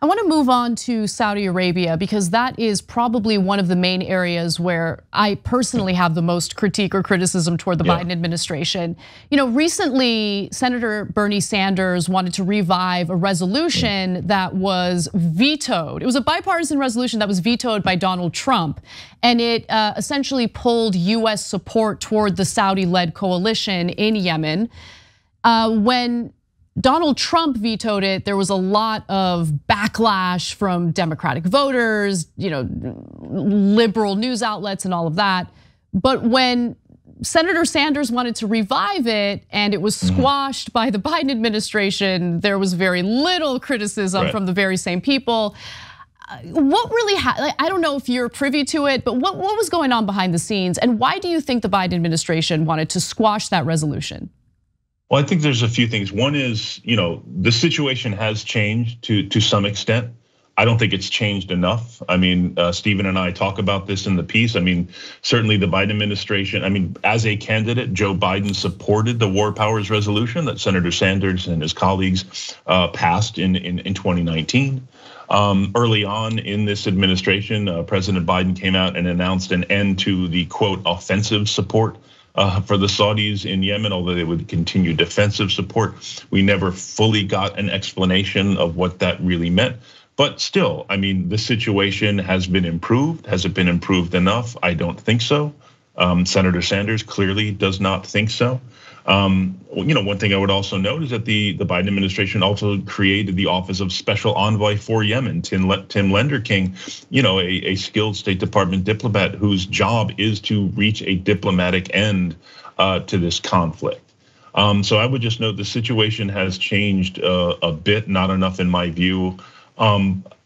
I want to move on to Saudi Arabia because that is probably one of the main areas where I personally have the most critique or criticism toward the Biden administration. You know, recently Senator Bernie Sanders wanted to revive a resolution that was vetoed. It was a bipartisan resolution that was vetoed by Donald Trump, and it essentially pulled US support toward the Saudi-led coalition in Yemen. When Donald Trump vetoed it, there was a lot of backlash from Democratic voters, you know, liberal news outlets and all of that. But when Senator Sanders wanted to revive it and it was squashed by the Biden administration, there was very little criticism from the very same people. What really, I don't know if you're privy to it, but what was going on behind the scenes, and why do you think the Biden administration wanted to squash that resolution? Well, I think there's a few things. One is, you know, the situation has changed to some extent. I don't think it's changed enough. I mean, Stephen and I talk about this in the piece. I mean, certainly the Biden administration, I mean, as a candidate, Joe Biden supported the War Powers Resolution that Senator Sanders and his colleagues passed in 2019. Early on in this administration, President Biden came out and announced an end to the quote offensive support for the Saudis in Yemen, although they would continue defensive support. We never fully got an explanation of what that really meant. But still, I mean, the situation has been improved. Has it been improved enough? I don't think so. Senator Sanders clearly does not think so. You know, one thing I would also note is that the Biden administration also created the Office of Special Envoy for Yemen, Tim Lenderking, you know, a skilled State Department diplomat whose job is to reach a diplomatic end to this conflict. So I would just note the situation has changed a bit, not enough in my view.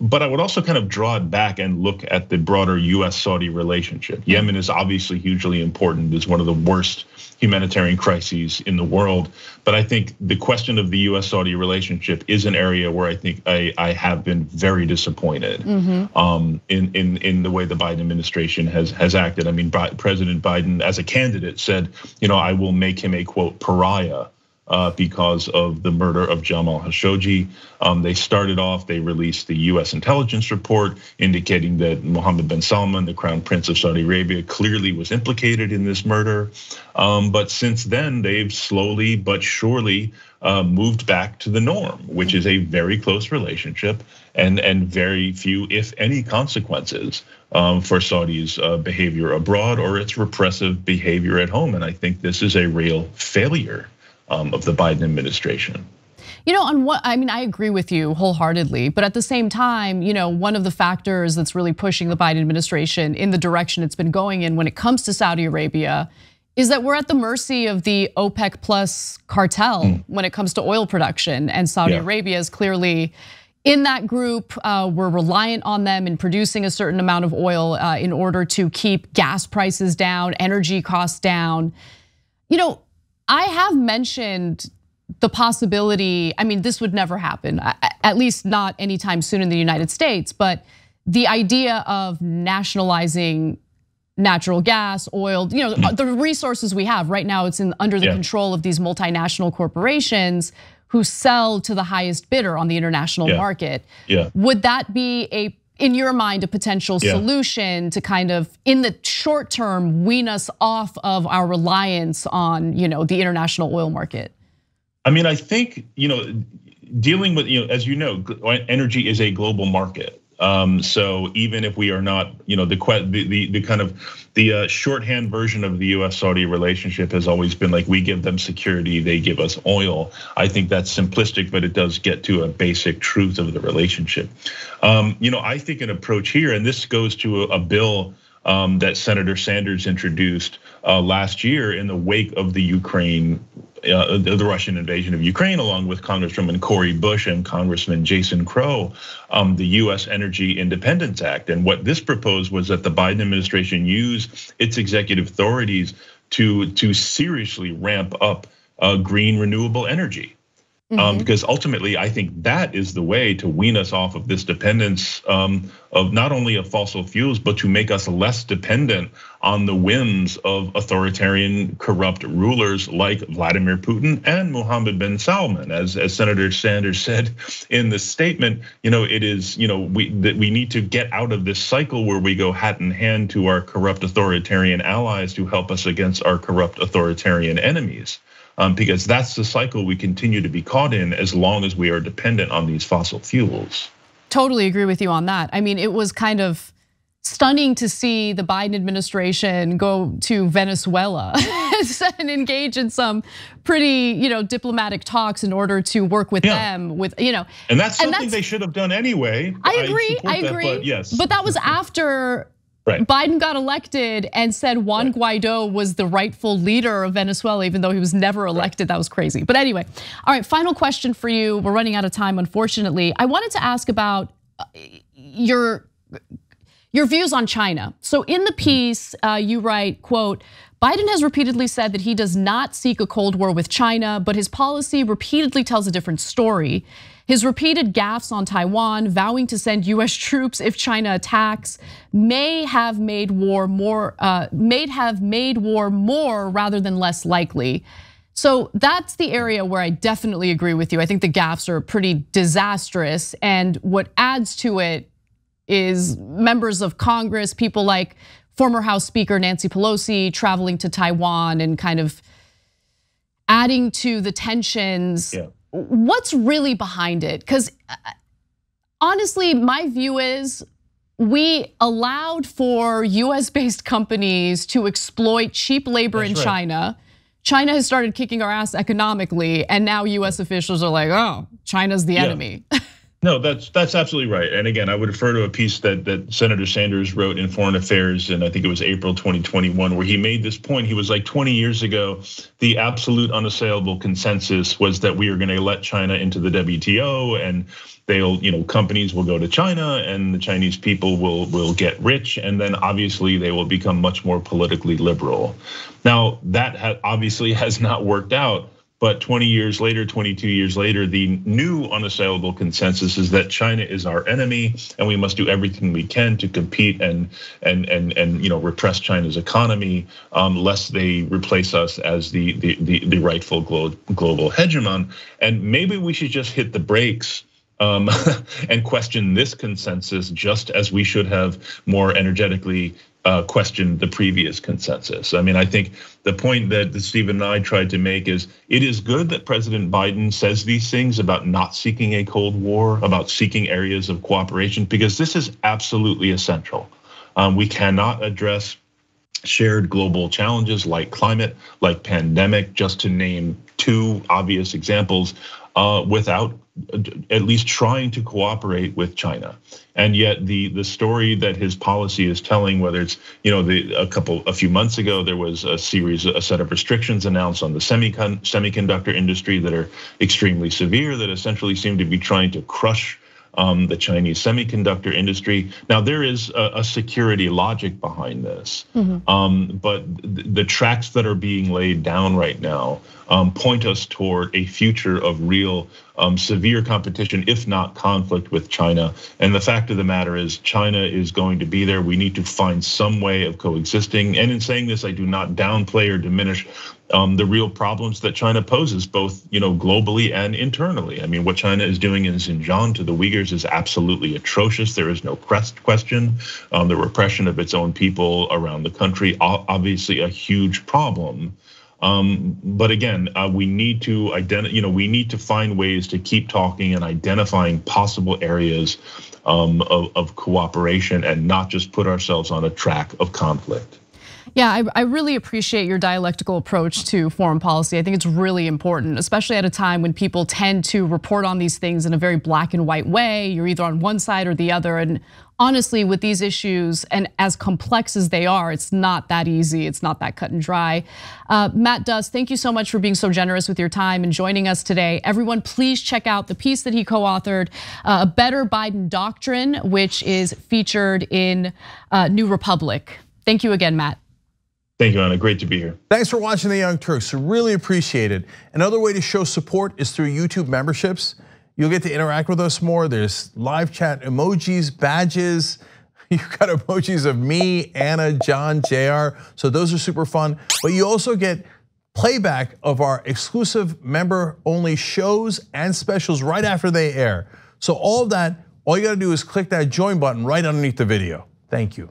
But I would also kind of draw it back and look at the broader US-Saudi relationship. Yemen is obviously hugely important. It's one of the worst humanitarian crises in the world. But I think the question of the US-Saudi relationship is an area where I think I have been very disappointed in the way the Biden administration has acted. I mean, President Biden, as a candidate, said, you know, I will make him a quote pariah because of the murder of Jamal Khashoggi. They started off, they released the US intelligence report indicating that Mohammed bin Salman, the crown prince of Saudi Arabia, clearly was implicated in this murder. But since then, they've slowly but surely moved back to the norm, which is a very close relationship and very few, if any, consequences for Saudi's behavior abroad or its repressive behavior at home. And I think this is a real failure of the Biden administration. You know, on what, I mean, I agree with you wholeheartedly, but at the same time, you know, one of the factors that's really pushing the Biden administration in the direction it's been going in when it comes to Saudi Arabia is that we're at the mercy of the OPEC plus cartel when it comes to oil production, and Saudi Arabia is clearly in that group. We're reliant on them in producing a certain amount of oil in order to keep gas prices down, energy costs down. You know, I have mentioned the possibility, I mean, this would never happen, at least not anytime soon in the United States, but the idea of nationalizing natural gas, oil, you know, the resources we have right now, it's under the control of these multinational corporations who sell to the highest bidder on the international market. Would that be a, in your mind, a potential solution to kind of, in the short term, wean us off of our reliance on, you know, the international oil market? I mean, I think, you know, dealing with, you know, as you know, energy is a global market. So even if we are not, you know, the kind of the shorthand version of the US-Saudi relationship has always been like, we give them security, they give us oil. I think that's simplistic, but it does get to a basic truth of the relationship. You know, I think an approach here, and this goes to a bill that Senator Sanders introduced last year in the wake of the Ukraine, the Russian invasion of Ukraine, along with Congresswoman Cori Bush and Congressman Jason Crow, the US Energy Independence Act. And what this proposed was that the Biden administration use its executive authorities to seriously ramp up green renewable energy. Because ultimately, I think that is the way to wean us off of this dependence of not only of fossil fuels, but to make us less dependent on the whims of authoritarian, corrupt rulers like Vladimir Putin and Mohammed bin Salman. As Senator Sanders said in the statement, it is we need to get out of this cycle where we go hat in hand to our corrupt authoritarian allies to help us against our corrupt authoritarian enemies. Because that's the cycle we continue to be caught in as long as we are dependent on these fossil fuels. Totally agree with you on that. I mean, it was kind of stunning to see the Biden administration go to Venezuela and engage in some pretty, diplomatic talks in order to work with them with, And that's something they should have done anyway. I agree. That, but that was after Biden got elected and said Juan Guaidó was the rightful leader of Venezuela, even though he was never elected. That was crazy. But anyway, all right, final question for you. We're running out of time, unfortunately. I wanted to ask about your views on China. So in the piece, you write, quote, Biden has repeatedly said that he does not seek a Cold War with China, but his policy repeatedly tells a different story. His repeated gaffes on Taiwan, vowing to send US troops if China attacks, may have made war more rather than less likely. So that's the area where I definitely agree with you. I think the gaffes are pretty disastrous, and what adds to it is members of Congress, people like former House Speaker Nancy Pelosi traveling to Taiwan and kind of adding to the tensions. Yeah. What's really behind it? Because honestly, my view is we allowed for US-based companies to exploit cheap labor in China. China has started kicking our ass economically, and now US officials are like, oh, China's the enemy. No, that's absolutely right. And again, I would refer to a piece that Senator Sanders wrote in Foreign Affairs, and I think it was April 2021, where he made this point. He was like, 20 years ago, the absolute unassailable consensus was that we are going to let China into the WTO, and they'll, companies will go to China, and the Chinese people will get rich, and then obviously they will become much more politically liberal. Now that obviously has not worked out. But 20 years later, 22 years later, the new unassailable consensus is that China is our enemy, and we must do everything we can to compete and repress China's economy, lest they replace us as the rightful global hegemon. And maybe we should just hit the brakes and question this consensus, just as we should have more energetically questioned the previous consensus. I mean, I think the point that Stephen and I tried to make is, it is good that President Biden says these things about not seeking a Cold War, about seeking areas of cooperation, because this is absolutely essential. We cannot address shared global challenges like climate, like pandemic, just to name two obvious examples, without at least trying to cooperate with China. And yet the story that his policy is telling, whether it's a few months ago there was a set of restrictions announced on the semiconductor industry that are extremely severe, that essentially seem to be trying to crush the Chinese semiconductor industry. Now, there is a security logic behind this, but the tracks that are being laid down right now point us toward a future of real severe competition, if not conflict, with China. And the fact of the matter is, China is going to be there. We need to find some way of coexisting. And in saying this, I do not downplay or diminish the real problems that China poses, both globally and internally. I mean, what China is doing in Xinjiang to the Uyghurs is absolutely atrocious. There is no question. The repression of its own people around the country, obviously a huge problem. But again, we need to find ways to keep talking and identifying possible areas of cooperation, and not just put ourselves on a track of conflict. Yeah, I really appreciate your dialectical approach to foreign policy. I think it's really important, especially at a time when people tend to report on these things in a very black and white way. You're either on one side or the other. And honestly, with these issues, and as complex as they are, it's not that easy. It's not that cut and dry. Matt Dust, thank you so much for being so generous with your time and joining us today. Everyone, please check out the piece that he co-authored, A Better Biden Doctrine, which is featured in New Republic. Thank you again, Matt. Thank you, Anna. Great to be here. Thanks for watching The Young Turks. Really appreciate it. Another way to show support is through YouTube memberships. You'll get to interact with us more. There's live chat, emojis, badges. You've got emojis of me, Anna, John, JR. So those are super fun. But you also get playback of our exclusive member-only shows and specials right after they air. So all of that, all you gotta do is click that join button right underneath the video. Thank you.